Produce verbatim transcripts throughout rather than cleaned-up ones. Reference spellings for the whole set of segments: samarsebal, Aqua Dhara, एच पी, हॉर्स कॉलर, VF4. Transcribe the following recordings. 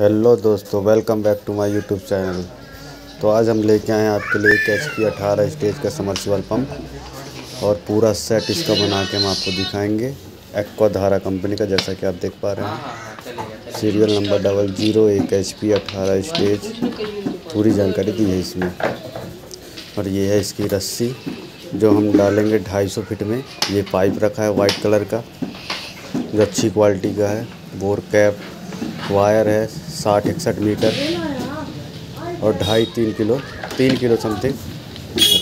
Hello दोस्तों, welcome back to my YouTube channel. तो आज हम लेके आए हैं आपके लिए एक एच पी अठारह स्टेज का समर्सिबल पम्प और पूरा सेट इसका बना के हम आपको दिखाएंगे। एक्वा धारा कंपनी का, जैसा कि आप देख पा रहे हैं, सीरियल नंबर डबल जीरो एक एच पी अठारह स्टेज, पूरी जानकारी दी है इसमें। और ये है इसकी रस्सी जो हम डालेंगे ढाई सौ फिट में। ये पाइप रखा है वाइट कलर का जो अच्छी क्वालिटी का है। बोर कैप वायर है साठ इकसठ मीटर और ढाई तीन किलो तीन किलो समथिंग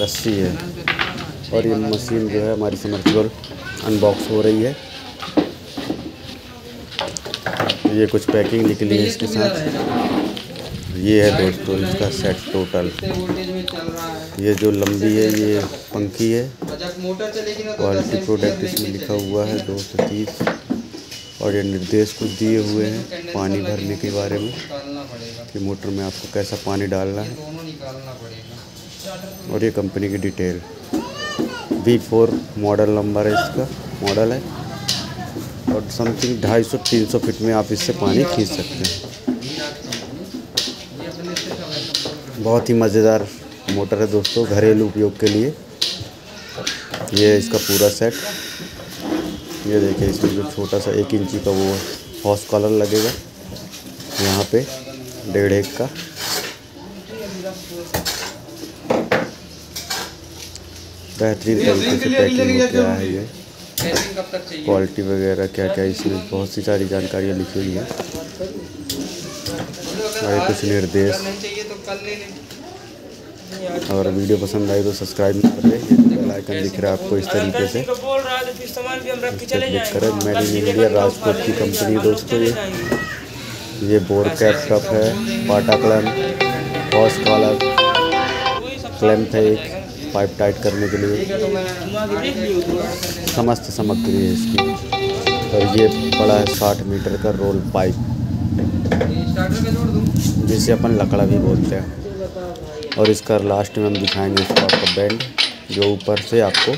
रस्सी है। और ये मशीन जो है हमारी समर्सिबल अनबॉक्स हो रही है। ये कुछ पैकिंग निकली है इसके साथ। ये है दोस्तों इसका सेट टोटल। ये जो लंबी है ये पंखी है। क्वालिटी प्रोडक्ट इसमें लिखा हुआ है दो सौ तीस। और ये निर्देश कुछ दिए हुए हैं पानी भरने के बारे में कि मोटर में आपको कैसा पानी डालना है। और ये कंपनी की detail, V four model number है, इसका मॉडल है। और समथिंग ढाई सौ तीन सौ फिट में आप इससे पानी खींच सकते हैं। बहुत ही मज़ेदार मोटर है दोस्तों, घरेलू उपयोग के लिए। ये इसका पूरा सेट। ये देखिए इसमें जो छोटा सा एक इंची का वो हॉर्स कॉलर लगेगा यहाँ पे डेढ़ एक का। बेहतरीन तरीके से पैकिंग क्या है, ये क्वालिटी वगैरह क्या क्या इसमें बहुत सी सारी जानकारियाँ लिखी हुई हैं। और कुछ निर्देश। और वीडियो पसंद आई तो सब्सक्राइब करें, आइकन दिख रहा है आपको इस तरीके से क्लिक करें। मेड इन इंडिया, राजकोट की कंपनी दोस्तों ये। ये बोर कैप टप है, पाटा क्लैम्प, हॉर्स कॉलर क्लैम्प है एक, पाइप टाइट करने के लिए। समस्त सामग्री है इसकी। और ये बड़ा है साठ मीटर का रोल पाइप, जिसे अपन लकड़ा भी बोलते हैं। और इसका लास्ट में हम दिखाएंगे इसको आपका बैंड, जो ऊपर से आपको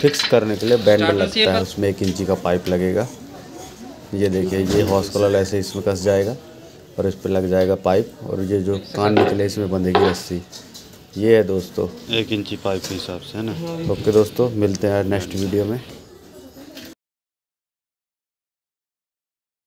फिक्स करने के लिए बैंड लगता है, उसमें एक इंची का पाइप लगेगा। ये देखिए ये हॉर्स कॉलर ऐसे इसमें कस जाएगा और इस पर लग जाएगा पाइप। और ये जो कान निकले इसमें बंधेगी रस्सी। ये है दोस्तों एक इंची पाइप के हिसाब से, है ना। ओके दोस्तों, मिलते हैं नेक्स्ट वीडियो में।